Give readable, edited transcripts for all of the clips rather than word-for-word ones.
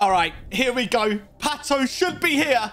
All right, here we go. Pato should be here.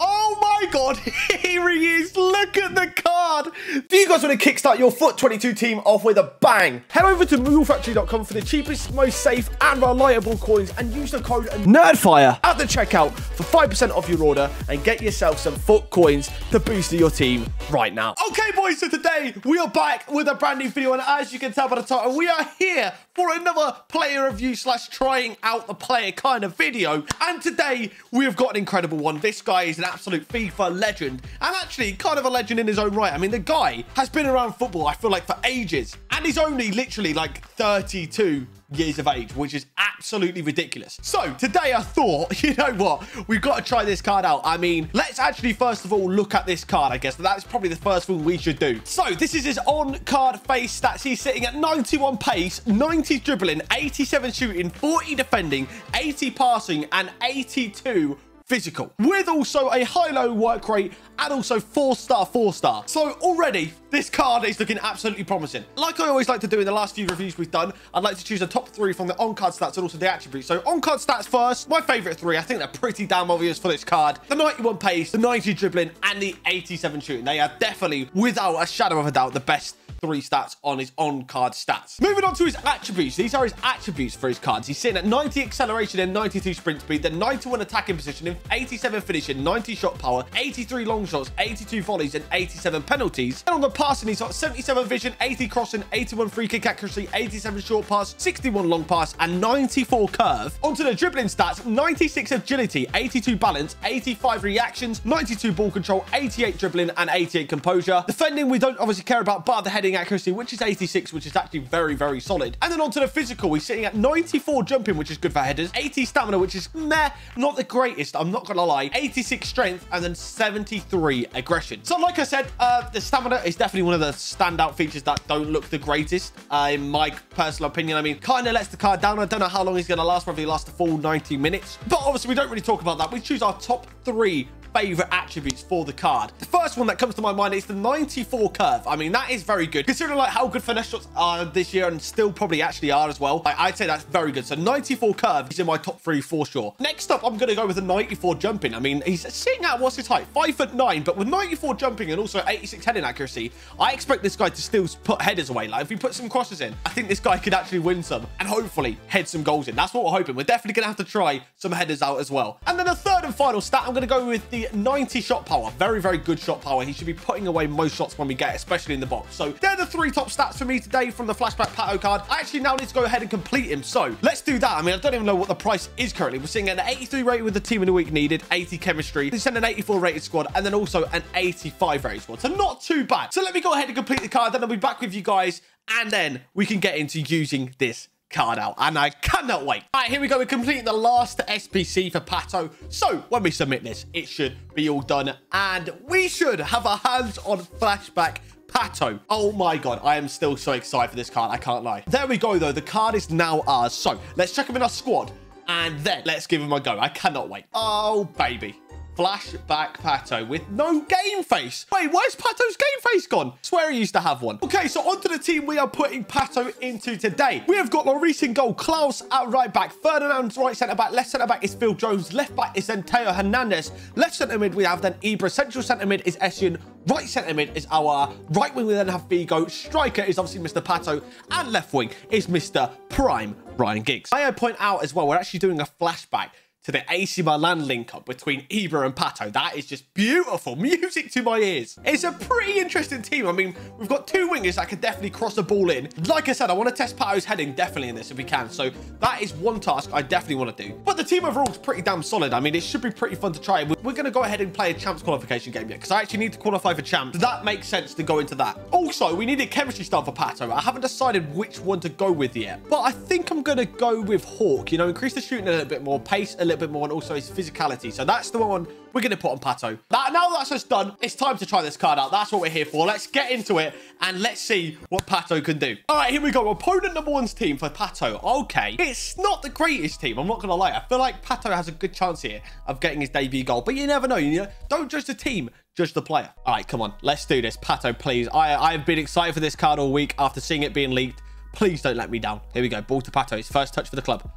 Oh my God, here he is. Look at the card. Do you guys want to kickstart your Foot 22 team off with a bang? Head over to mulefactory.com for the cheapest, most safe and reliable coins and use the code NERDFIRE at the checkout for 5% off your order and get yourself some Foot coins to boost your team right now. Okay, boys, so today we are back with a brand new video, and as you can tell by the title, we are here for another player review / trying out the player kind of video. And today we've got an incredible one. This guy is an absolute FIFA legend, and actually kind of a legend in his own right. I mean, the guy has been around football, I feel like, for ages, and he's only literally like 32 years of age, which is absolutely ridiculous. So today I thought, you know what, we've got to try this card out. I mean, let's actually first of all look at this card. I guess that's probably the first thing we should do. So this is his on card face stats. He's sitting at 91 pace, 90 dribbling, 87 shooting, 40 defending, 80 passing and 82 physical, with also a high-low work rate and also 4-star 4-star. So already this card is looking absolutely promising. Like I always like to do in the last few reviews we've done, I'd like to choose the top three from the on-card stats and also the attributes. So on-card stats first, my favorite three. I think they're pretty damn obvious for this card: the 91 pace, the 90 dribbling and the 87 shooting. They are definitely, without a shadow of a doubt, the best three stats on his on-card stats. Moving on to his attributes. These are his attributes for his cards. He's sitting at 90 acceleration and 92 sprint speed, then 91 attacking positioning, 87 finishing, 90 shot power, 83 long shots, 82 volleys and 87 penalties. And on the passing, he's got 77 vision, 80 crossing, 81 free kick accuracy, 87 short pass, 61 long pass and 94 curve. Onto the dribbling stats: 96 agility, 82 balance, 85 reactions, 92 ball control, 88 dribbling and 88 composure. Defending we don't obviously care about, bar the heading accuracy, which is 86, which is actually very solid. And then onto the physical, he's sitting at 94 jumping, which is good for headers, 80 stamina, which is meh, not the greatest, I'm not gonna lie, 86 strength and then 73 aggression. So like I said, the stamina is definitely one of the standout features that don't look the greatest in my personal opinion. I mean, kind of lets the card down. I don't know how long he's gonna last, probably last the full 90 minutes, but obviously we don't really talk about that. We choose our top three favorite attributes for the card. The first one that comes to my mind is the 94 curve. I mean, that is very good considering like how good finesse shots are this year and still probably actually are as well. I'd say that's very good. So 94 curve is in my top three for sure. Next up, I'm gonna go with the 94 jumping. I mean, he's sitting at, what's his height, 5'9", but with 94 jumping and also 86 heading accuracy, I expect this guy to still put headers away. Like if we put some crosses in, I think this guy could actually win some and hopefully head some goals in. That's what we're hoping. We're definitely gonna have to try some headers out as well. And then the third and final stat, I'm gonna go with the 90 shot power. Very good shot power. He should be putting away most shots when we get, especially in the box. So they're the three top stats for me today from the Flashback Pato card. I actually now need to go ahead and complete him, so let's do that. I mean, I don't even know what the price is currently. We're seeing an 83 rating with the team in the week needed, 80 chemistry. They send an 84 rated squad and then also an 85 rated squad, so not too bad. So let me go ahead and complete the card, then I'll be back with you guys and then we can get into using this card out, and I cannot wait. All right, here we go. We're completing the last SPC for Pato, so when we submit this, it should be all done and we should have our hands on Flashback Pato. Oh my God, I am still so excited for this card, I can't lie. There we go though, the card is now ours, so let's check him in our squad and then let's give him a go. I cannot wait. Oh baby, Flashback Pato with no game face. Wait, where's Pato's game face gone? I swear he used to have one. Okay, so onto the team we are putting Pato into today. We have got Lloris in goal, Klaus at right back, Ferdinand right centre back, left centre back is Phil Jones, left back is then Theo Hernandez, left centre mid we have then Ibra, central centre mid is Essien, right centre mid is our right wing, we then have Figo, striker is obviously Mr. Pato, and left wing is Mr. Prime Ryan Giggs. May I point out as well, we're actually doing a flashback to the AC Milan link-up between Ibra and Pato. That is just beautiful. Music to my ears. It's a pretty interesting team. I mean, we've got two wingers that can definitely cross the ball in. Like I said, I want to test Pato's heading definitely in this if we can. So that is one task I definitely want to do. But the team overall is pretty damn solid. I mean, it should be pretty fun to try. We're going to go ahead and play a Champs qualification game yet because I actually need to qualify for Champs. That makes sense to go into that. Also, we need a chemistry style for Pato. I haven't decided which one to go with yet, but I think I'm going to go with Hawk. You know, increase the shooting a little bit more, pace a little bit more, and also his physicality. So that's the one we're going to put on Pato. Now that's us done, it's time to try this card out. That's what we're here for. Let's get into it and let's see what Pato can do. All right, here we go. Opponent number one's team for Pato. Okay, it's not the greatest team, I'm not going to lie. I feel like Pato has a good chance here of getting his debut goal, but you never know. You know, don't judge the team, judge the player. All right, come on, let's do this. Pato, please. I've been excited for this card all week after seeing it being leaked. Please don't let me down. Here we go. Ball to Pato. It's first touch for the club.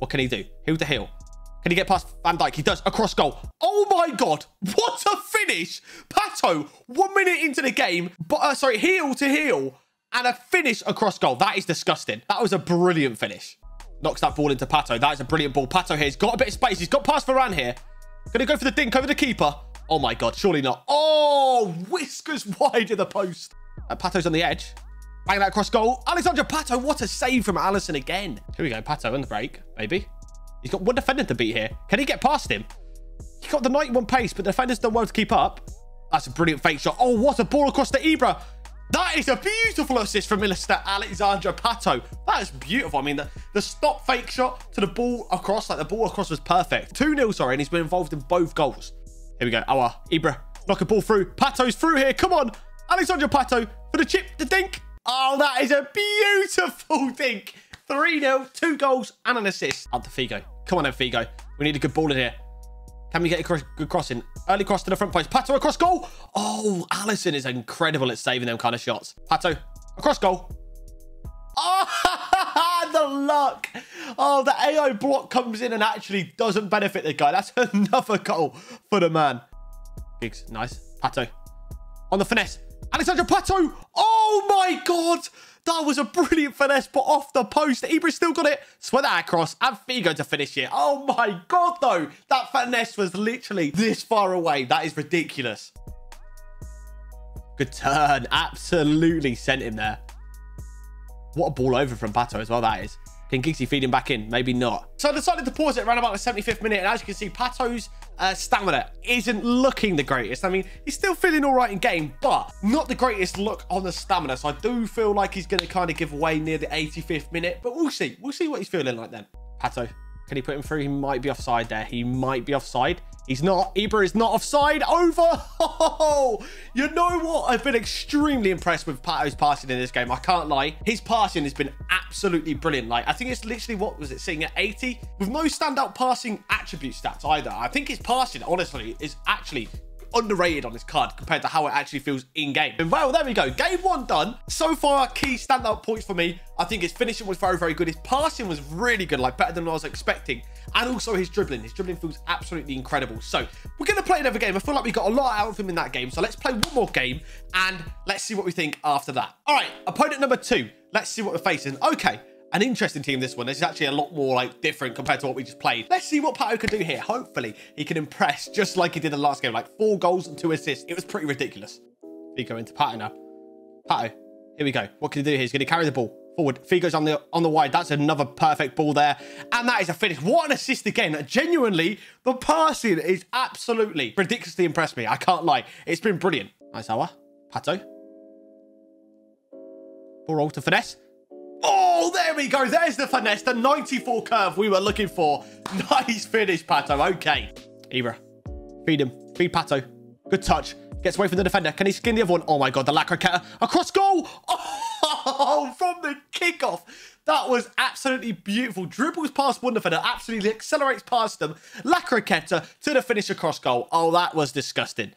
What can he do? Heel to heel. Can he get past Van Dijk? He does. Across goal. Oh my God. What a finish. Pato, 1 minute into the game. But, sorry, heel to heel. And a finish across goal. That is disgusting. That was a brilliant finish. Knocks that ball into Pato. That is a brilliant ball. Pato here. He's got a bit of space. He's got past Varane here. Going to go for the dink over the keeper. Oh my God. Surely not. Oh, whiskers wide of the post. And Pato's on the edge. Bang that across goal. Alexandre Pato. What a save from Alisson again. Here we go. Pato on the break, maybe. He's got one defender to beat here. Can he get past him? He got the 91 pace, but the defender's done well to keep up. That's a brilliant fake shot. Oh, what a ball across to Ibra. That is a beautiful assist from Mr. Alexandre Pato. That is beautiful. I mean, the stop fake shot to the ball across, like the ball across was perfect. 2-0, sorry, and he's been involved in both goals. Here we go. Oh, Ibra, knock a ball through. Pato's through here. Come on. Alexandre Pato for the chip, the dink. Oh, that is a beautiful dink. 3-0, 2 goals and an assist. Up to Figo. Come on then, Figo. We need a good ball in here. Can we get a good crossing? Early cross to the front post. Pato across goal. Oh, Alisson is incredible at saving them kind of shots. Pato across goal. Oh, the luck. Oh, the AI block comes in and actually doesn't benefit the guy. That's another goal for the man. Giggs, nice. Pato on the finesse. Alexandre Pato. Oh my God. That was a brilliant finesse, but off the post. Ibra's still got it. Sweat that across. And Figo to finish it. Oh my God, though. That finesse was literally this far away. That is ridiculous. Good turn. Absolutely sent him there. What a ball over from Pato as well, that is. Can Giggsy feed him back in? Maybe not. So I decided to pause it around about the 75th minute. And as you can see, Pato's stamina isn't looking the greatest. I mean, he's still feeling all right in game, but not the greatest look on the stamina. So I do feel like he's going to kind of give away near the 85th minute. But we'll see. We'll see what he's feeling like then. Pato, can he put him through? He might be offside there. He might be offside. He's not. Ibra is not offside. Over. Oh, you know what? I've been extremely impressed with Pato's passing in this game. I can't lie. His passing has been absolutely brilliant. Like, I think it's literally, what was it, sitting at 80? With no standout passing attribute stats either. I think his passing, honestly, is actually underrated on this card compared to how it actually feels in game. And well, there we go. Game 1 done. So far, key standout points for me. I think his finishing was very, very good. His passing was really good, like better than I was expecting. And also his dribbling. His dribbling feels absolutely incredible. So we're going to play another game. I feel like we got a lot out of him in that game. So let's play one more game and let's see what we think after that. All right, opponent number 2. Let's see what we're facing. Okay. An interesting team, this one. This is actually a lot more, like, different compared to what we just played. Let's see what Pato can do here. Hopefully, he can impress just like he did the last game. Like, 4 goals and 2 assists. It was pretty ridiculous. Figo into Pato now. Pato, here we go. What can he do here? He's going to carry the ball forward. Figo's on the wide. That's another perfect ball there. And that is a finish. What an assist again. Genuinely, the passing is absolutely ridiculously impressed me. I can't lie. It's been brilliant. Nice hour. Pato. Ball roll to finesse. Oh, there we go. There's the finesse, the 94 curve we were looking for. Nice finish, Pato. Okay. Ibra, feed him. Feed Pato. Good touch. Gets away from the defender. Can he skin the other one? Oh, my God. The Lacroqueta. Across goal. Oh, from the kickoff. That was absolutely beautiful. Dribbles past one defender. Absolutely accelerates past them. Lacroqueta to the finish across goal. Oh, that was disgusting.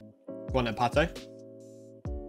Go on then, Pato.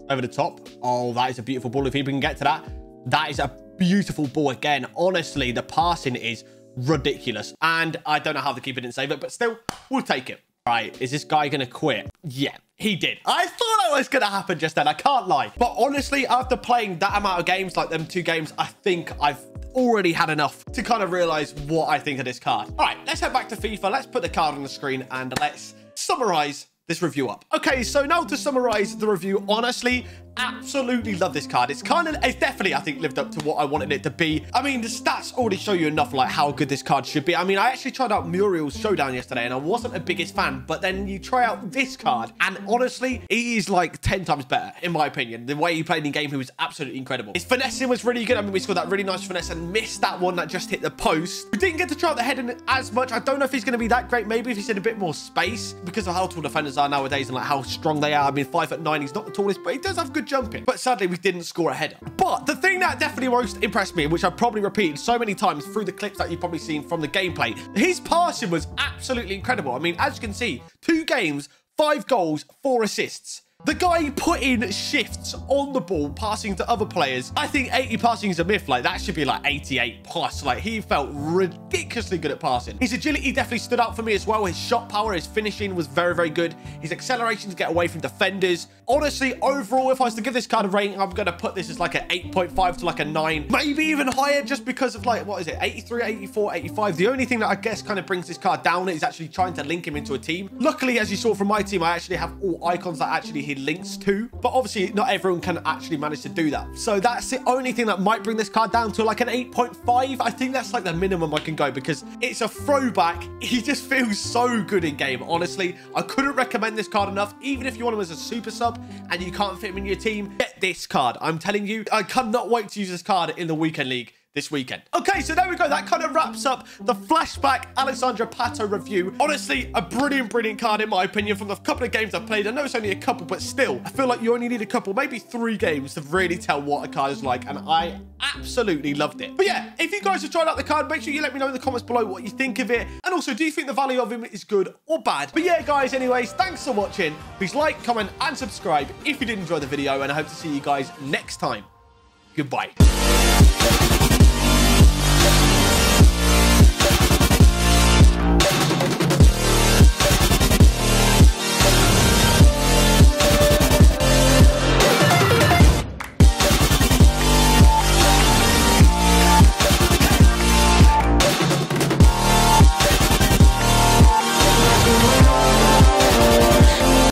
Over the top. Oh, that is a beautiful ball. If he can get to that, that is a beautiful ball again. Honestly, the passing is ridiculous. And I don't know how the keeper didn't save it, but still, we'll take it. Right, is this guy going to quit? Yeah, he did. I thought that was going to happen just then. I can't lie. But honestly, after playing that amount of games, like them 2 games, I think I've already had enough to kind of realize what I think of this card. All right, let's head back to FIFA. Let's put the card on the screen and let's summarize this review up. Okay, so now to summarize the review, honestly, absolutely love this card. It's definitely, I think, lived up to what I wanted it to be. I mean, the stats already show you enough, like, how good this card should be. I mean, I actually tried out Muriel's Showdown yesterday, and I wasn't the biggest fan, but then you try out this card, and honestly, he is, like, 10 times better, in my opinion. The way he played in game, he was absolutely incredible. His finessing was really good. I mean, we scored that really nice finesse and missed that one that just hit the post. We didn't get to try out the heading as much. I don't know if he's going to be that great. Maybe if he's in a bit more space, because of how tall defenders are nowadays and, like, how strong they are. I mean, 5'9", he's not the tallest, but he does have good jumping, but sadly we didn't score a header. But the thing that definitely most impressed me, which I've probably repeated so many times through the clips that you've probably seen from the gameplay, his passing was absolutely incredible. I mean, as you can see, 2 games, 5 goals, 4 assists. The guy put in shifts on the ball, passing to other players. I think 80 passing is a myth. Like, that should be like 88 plus. Like, he felt ridiculously good at passing. His agility definitely stood out for me as well. His shot power, his finishing was very, very good. His acceleration to get away from defenders. Honestly, overall, if I was to give this card a rating, I'm going to put this as like an 8.5 to like a 9. Maybe even higher just because of like, what is it? 83, 84, 85. The only thing that I guess kind of brings this card down is actually trying to link him into a team. Luckily, as you saw from my team, I actually have all icons that actually he links to, but obviously not everyone can actually manage to do that. So that's the only thing that might bring this card down to like an 8.5. I think that's like the minimum I can go because it's a throwback. He just feels so good in game. Honestly, I couldn't recommend this card enough. Even if you want him as a super sub and you can't fit him in your team, get this card. I'm telling you, I cannot wait to use this card in the weekend league this weekend. Okay, so there we go. That kind of wraps up the Flashback Alexandre Pato review. Honestly, a brilliant, brilliant card in my opinion from the couple of games I've played. I know it's only a couple, but still, I feel like you only need a couple, maybe 3 games to really tell what a card is like, and I absolutely loved it. But yeah, if you guys have tried out the card, make sure you let me know in the comments below what you think of it, and also, do you think the value of him is good or bad? But yeah, guys, anyways, thanks for watching. Please like, comment, and subscribe if you did enjoy the video, and I hope to see you guys next time. Goodbye.